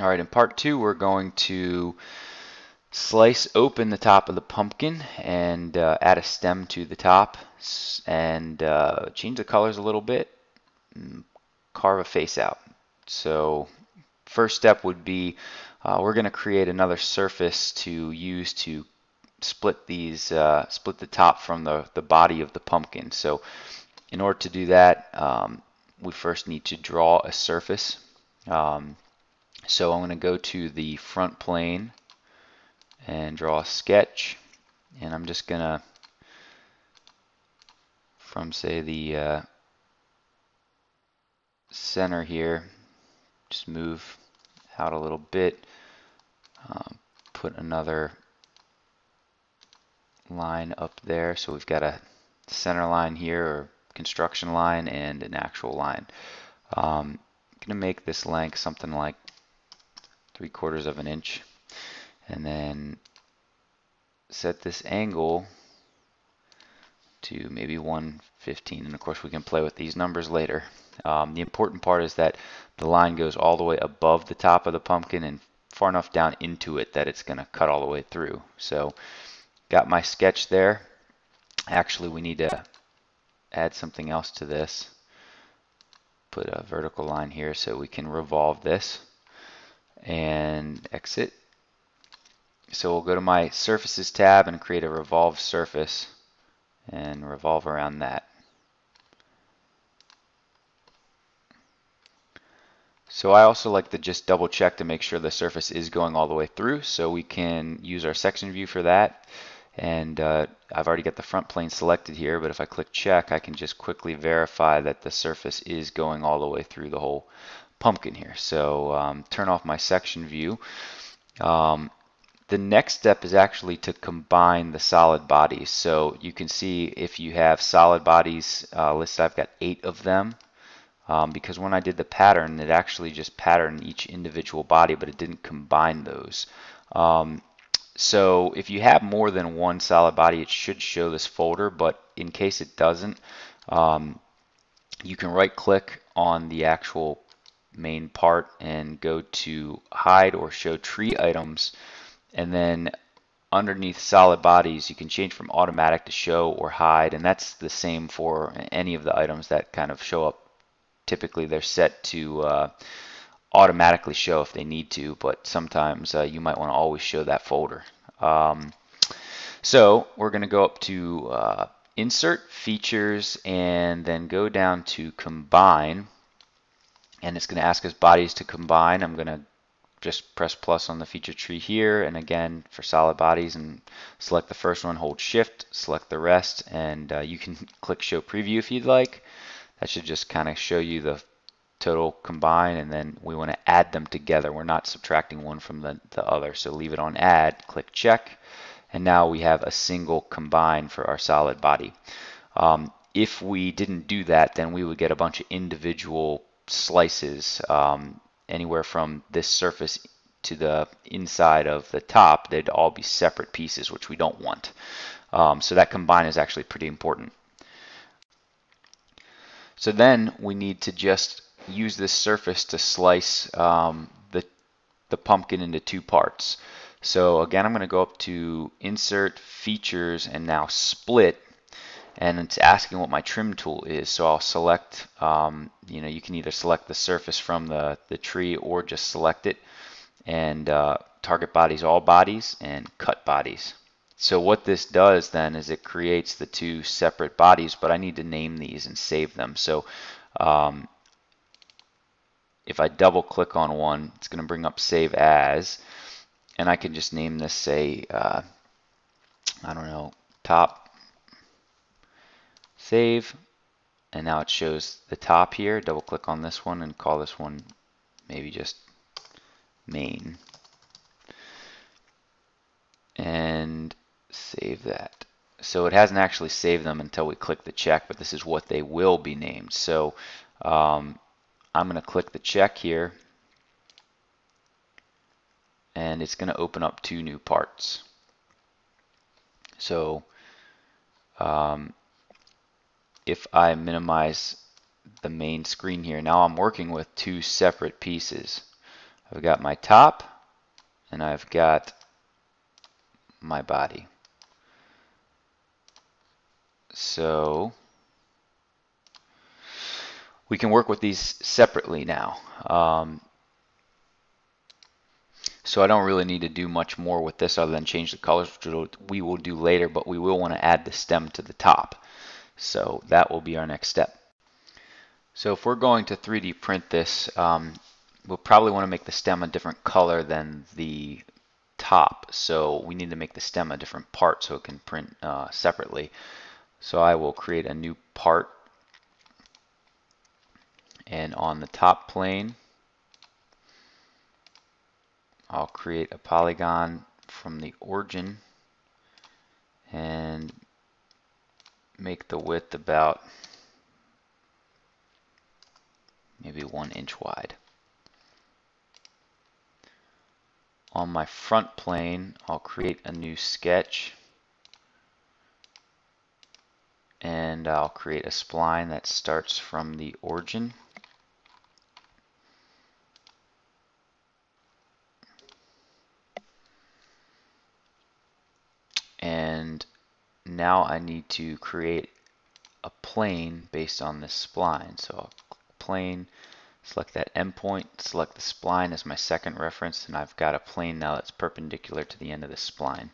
All right, in part two, we're going to slice open the top of the pumpkin and add a stem to the top and change the colors a little bit and carve a face out. So first step would be we're going to create another surface to use to split these, split the top from the body of the pumpkin. So in order to do that, we first need to draw a surface. So I'm going to go to the front plane and draw a sketch, and I'm just going to, from say the center here, just move out a little bit, put another line up there. So we've got a center line here, or construction line, and an actual line. I'm going to make this length something like 3/4 of an inch, and then set this angle to maybe 1/15, and of course we can play with these numbers later. The important part is that the line goes all the way above the top of the pumpkin and far enough down into it that it's going to cut all the way through. So got my sketch there. Actually, we need to add something else to this. Put a vertical line here so we can revolve this and exit. So we'll go to my surfaces tab and create a revolved surface and revolve around that. So I also like to just double check to make sure the surface is going all the way through, so we can use our section view for that. And I've already got the front plane selected here, but if I click check, I can just quickly verify that the surface is going all the way through the whole pumpkin here. So turn off my section view. The next step is actually to combine the solid bodies. So you can see if you have solid bodies listed, I've got 8 of them. Because when I did the pattern, it actually just patterned each individual body, but it didn't combine those. So if you have more than one solid body, it should show this folder, but in case it doesn't, you can right click on the actual main part and go to hide or show tree items, and then underneath solid bodies you can change from automatic to show or hide, and that's the same for any of the items that kind of show up. Typically they're set to automatically show if they need to, but sometimes you might want to always show that folder. So we're going to go up to Insert, Features, and then go down to Combine, and it's going to ask us bodies to combine. I'm going to just press plus on the feature tree here, and again for solid bodies, and select the first one, hold shift, select the rest, and you can click show preview if you'd like. That should just kind of show you the total combine, and then we want to add them together. We're not subtracting one from the other, so leave it on add, click check, and now we have a single combine for our solid body. If we didn't do that, then we would get a bunch of individual slices anywhere from this surface to the inside of the top. They'd all be separate pieces, which we don't want. So that combine is actually pretty important. So then we need to just use this surface to slice the pumpkin into two parts. So again, I'm going to go up to Insert, Features, and now Split, and it's asking what my trim tool is. So I'll select, you know, you can either select the surface from the tree or just select it, and Target Bodies, All Bodies, and Cut Bodies. So what this does then is it creates the two separate bodies, but I need to name these and save them. So if I double click on one, it's going to bring up Save As, and I can just name this, say, I don't know, top, save, and now it shows the top here. Double click on this one and call this one maybe just main, and save that. So it hasn't actually saved them until we click the check, but this is what they will be named. So I'm going to click the check here, and it's going to open up two new parts. So if I minimize the main screen here, now I'm working with two separate pieces. I've got my top and I've got my body. So we can work with these separately now. So I don't really need to do much more with this other than change the colors, which we will do later, but we will want to add the stem to the top. So that will be our next step. So if we're going to 3D print this, we'll probably want to make the stem a different color than the top. So we need to make the stem a different part so it can print separately. So I will create a new part. And on the top plane, I'll create a polygon from the origin and make the width about maybe 1 inch wide. On my front plane, I'll create a new sketch and I'll create a spline that starts from the origin. And now I need to create a plane based on this spline. So I'll plane, select that endpoint, select the spline as my second reference, and I've got a plane now that's perpendicular to the end of the spline.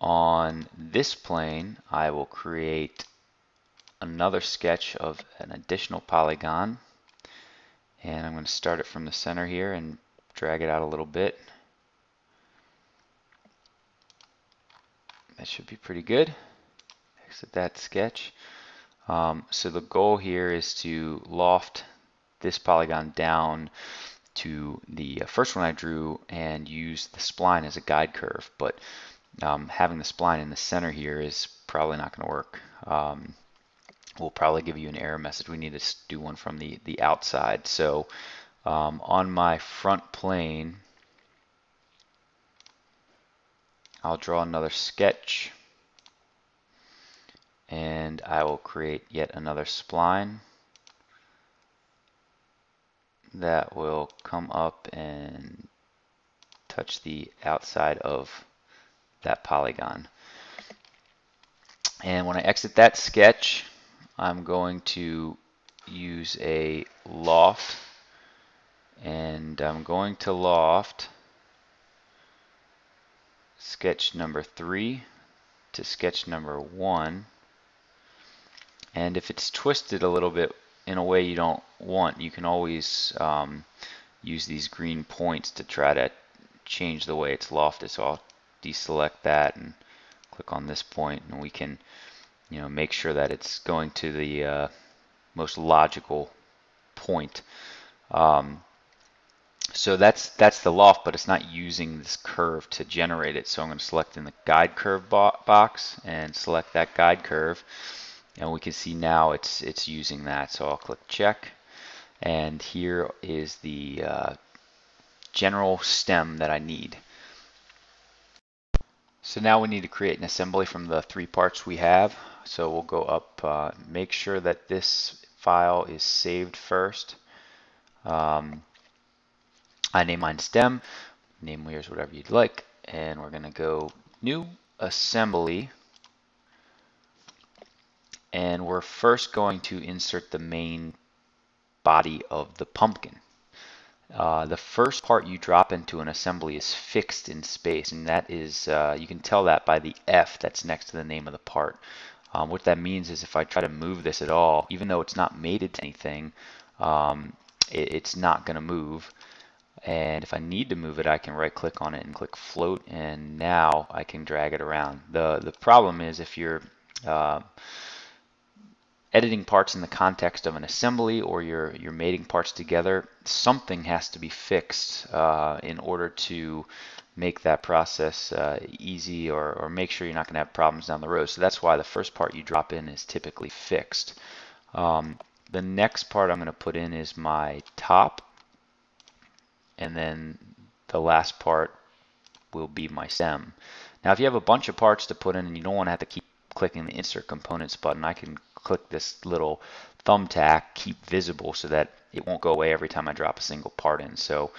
On this plane, I will create another sketch of an additional polygon. And I'm going to start it from the center here and drag it out a little bit. That should be pretty good. Exit that sketch. So the goal here is to loft this polygon down to the first one I drew and use the spline as a guide curve. But having the spline in the center here is probably not going to work. We'll probably give you an error message. We need to do one from the outside. So on my front plane, I'll draw another sketch and I will create yet another spline that will come up and touch the outside of that polygon. And when I exit that sketch, I'm going to use a loft, and I'm going to loft sketch number 3 to sketch number 1, and if it's twisted a little bit in a way you don't want, you can always use these green points to try to change the way it's lofted. So I'll deselect that and click on this point, and we can, you know, make sure that it's going to the most logical point. So that's the loft, but it's not using this curve to generate it. So I'm going to select in the guide curve box and select that guide curve, and we can see now it's using that. So I'll click check, and here is the general stem that I need. So now we need to create an assembly from the 3 parts we have. So we'll go up, make sure that this file is saved first. I name mine stem, name yours whatever you'd like, and we're going to go new assembly, and we're first going to insert the main body of the pumpkin. The first part you drop into an assembly is fixed in space, and that is, you can tell that by the F that's next to the name of the part. What that means is if I try to move this at all, even though it's not mated to anything, it's not going to move. And if I need to move it, I can right click on it and click float, and now I can drag it around. The problem is if you're editing parts in the context of an assembly, or you're mating parts together, something has to be fixed in order to make that process easy, or make sure you're not going to have problems down the road. So that's why the first part you drop in is typically fixed. The next part I'm going to put in is my top. And then the last part will be my stem. Now if you have a bunch of parts to put in and you don't want to have to keep clicking the insert components button, I can click this little thumbtack, keep visible, so that it won't go away every time I drop a single part in. So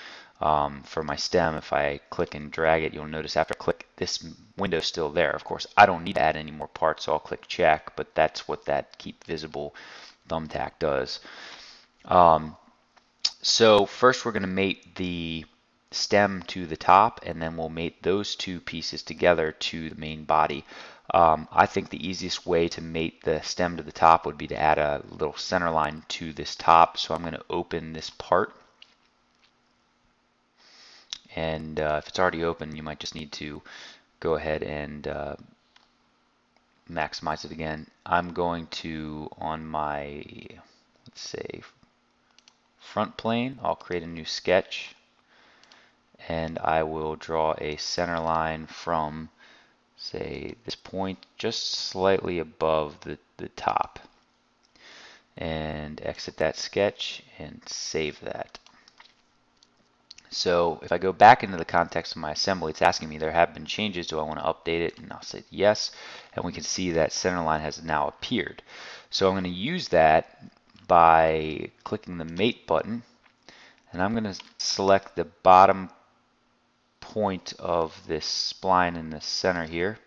for my stem. If I click and drag it, you'll notice after I click, this window is still there. Of course, I don't need to add any more parts, so I'll click check, but that's what that keep visible thumbtack does. So first we're going to mate the stem to the top, and then we'll mate those two pieces together to the main body. I think the easiest way to mate the stem to the top would be to add a little center line to this top. So I'm going to open this part, and if it's already open, you might just need to go ahead and maximize it again. I'm going to, on my, let's say, front plane, I'll create a new sketch, and I will draw a center line from, say, this point just slightly above the top, and exit that sketch and save that. So if I go back into the context of my assembly, it's asking me there have been changes, do I want to update it, and I'll say yes, and we can see that center line has now appeared. So I'm going to use that by clicking the mate button, and I'm going to select the bottom point of this spline in the center here,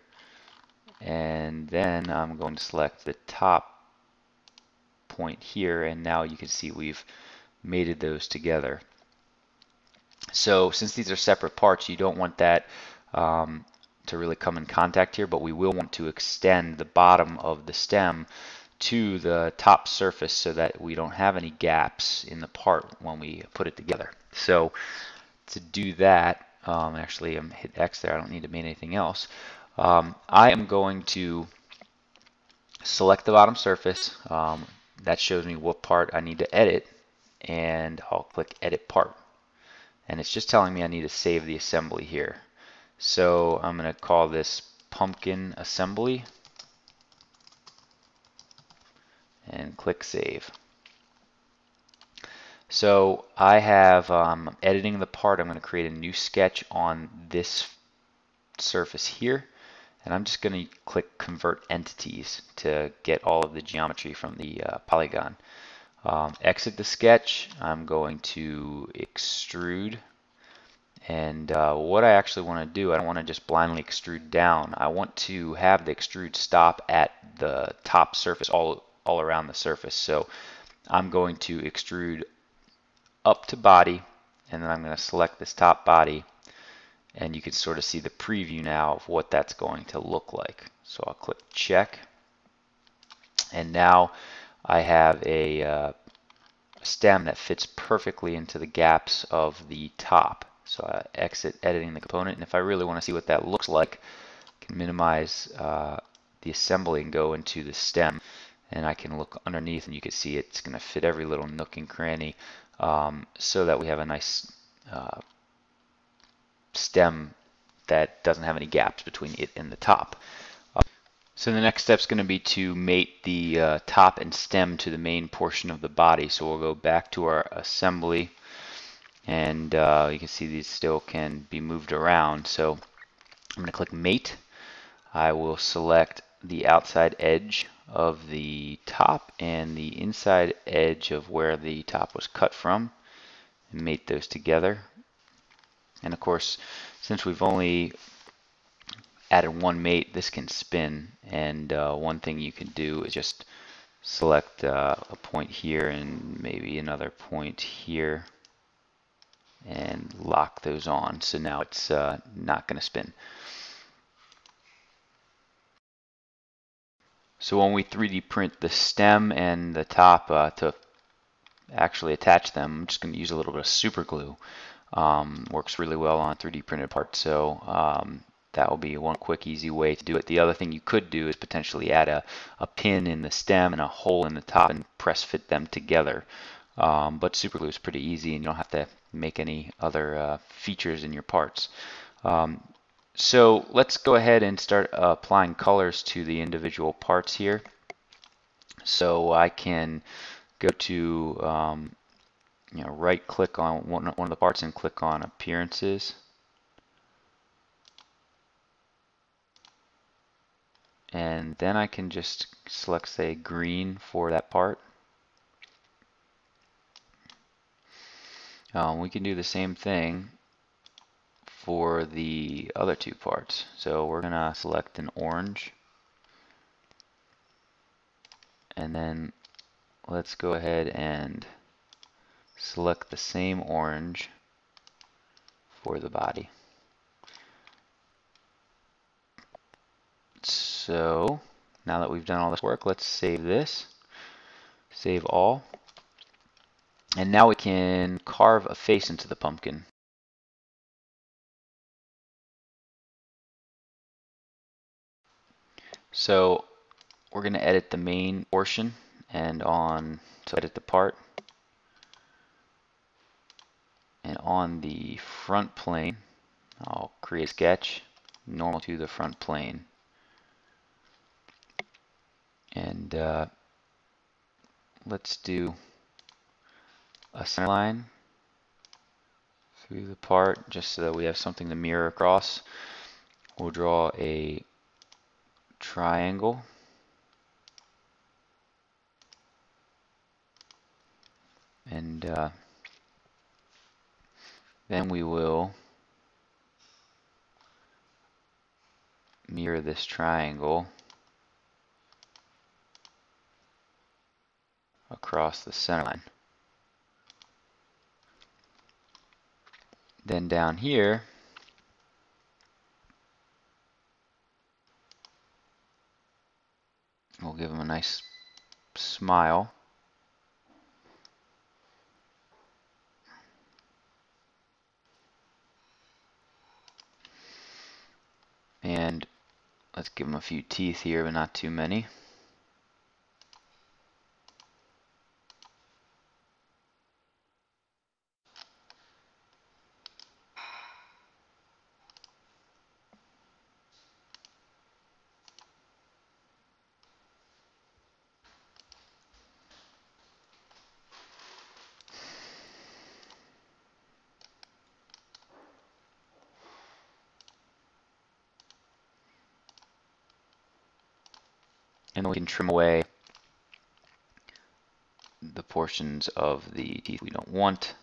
and then I'm going to select the top point here, and now you can see we've mated those together. So since these are separate parts, you don't want that to really come in contact here, but we will want to extend the bottom of the stem to the top surface so that we don't have any gaps in the part when we put it together. So to do that, actually, I'm hit X there, I don't need to mate anything else. I am going to select the bottom surface. That shows me what part I need to edit, and I'll click edit part. And it's just telling me I need to save the assembly here. So I'm going to call this pumpkin assembly and click save. So I have editing the part. I'm going to create a new sketch on this surface here, and I'm just going to click convert entities to get all of the geometry from the polygon. Exit the sketch. I'm going to extrude, and what I actually want to do, I don't want to just blindly extrude down. I want to have the extrude stop at the top surface, all around the surface. So I'm going to extrude up to body, and then I'm going to select this top body, and you can sort of see the preview now of what that's going to look like. So I'll click check, and now I have a stem that fits perfectly into the gaps of the top. So I exit editing the component, and if I really want to see what that looks like, I can minimize the assembly and go into the stem, and I can look underneath, and you can see it's going to fit every little nook and cranny, so that we have a nice stem that doesn't have any gaps between it and the top. So the next step is going to be to mate the top and stem to the main portion of the body. So we'll go back to our assembly, and you can see these still can be moved around. So I'm going to click mate. I will select the outside edge of the top and the inside edge of where the top was cut from, and mate those together. And of course, since we've only added one mate, this can spin, and one thing you can do is just select a point here and maybe another point here and lock those on, so now it's not going to spin. So when we 3D print the stem and the top, to actually attach them, I'm just going to use a little bit of super glue. Works really well on 3D printed parts, so that will be one quick, easy way to do it. The other thing you could do is potentially add a pin in the stem and a hole in the top and press fit them together. But super glue is pretty easy, and you don't have to make any other features in your parts. So let's go ahead and start applying colors to the individual parts here. So I can go to right click on one of the parts and click on appearances. And then I can just select, say, green for that part. We can do the same thing for the other two parts. So we're going to select an orange, and then let's go ahead and select the same orange for the body. So now that we've done all this work, let's save this, save all, and now we can carve a face into the pumpkin. So we're going to edit the main portion, and on to edit the part, and on the front plane I'll create a sketch normal to the front plane, and let's do a center line through the part just so that we have something to mirror across. We'll draw a triangle and then we will mirror this triangle across the center line. Then down here we'll give him a nice smile. And let's give him a few teeth here, but not too many. And we can trim away the portions of the teeth we don't want.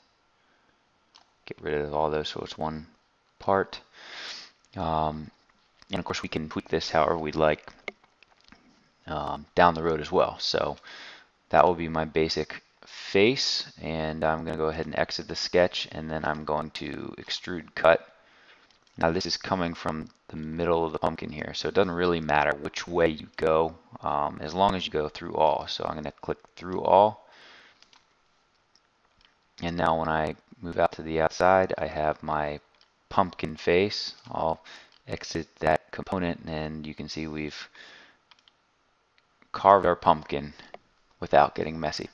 Get rid of all those so it's one part. And of course we can tweak this however we'd like down the road as well. So that will be my basic face, and I'm going to go ahead and exit the sketch, and then I'm going to extrude cut. Now this is coming from the middle of the pumpkin here, so it doesn't really matter which way you go, as long as you go through all. So I'm going to click through all, and now when I move out to the outside, I have my pumpkin face. I'll exit that component, and you can see we've carved our pumpkin without getting messy.